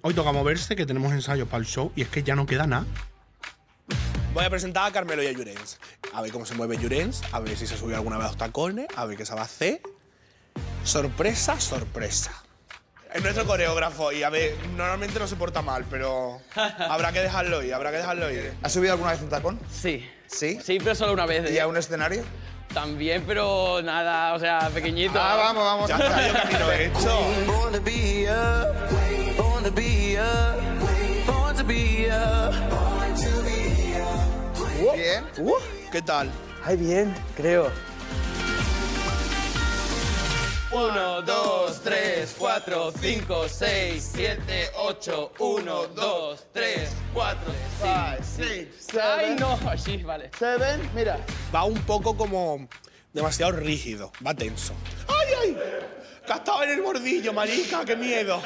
Hoy toca moverse, que tenemos ensayos para el show y es que ya no queda nada. Voy a presentar a Carmelo y a Llorenç. A ver cómo se mueve Llorenç, a ver si se subió alguna vez a los tacones, a ver qué se va a hacer. Sorpresa, sorpresa. Es nuestro coreógrafo y a ver, normalmente no se porta mal, pero habrá que dejarlo ir, habrá que dejarlo ir. ¿Has subido alguna vez un tacón? Sí. ¿Sí? Sí, pero solo una vez. ¿Y a un escenario? También, pero nada, o sea, pequeñito. Ah, vamos, vamos. Ya está, yo camino hecho. Bien. ¿Qué tal? Ay, bien, creo. 1, 2, 3, 4, 5, 6, 7, 8. 1, 2, 3, 4, 5, 6, 7. Ay, no, así, vale. 7, mira. Va un poco como demasiado rígido, va tenso. ¡Ay, ay! Que estaba en el bordillo, marica, qué miedo.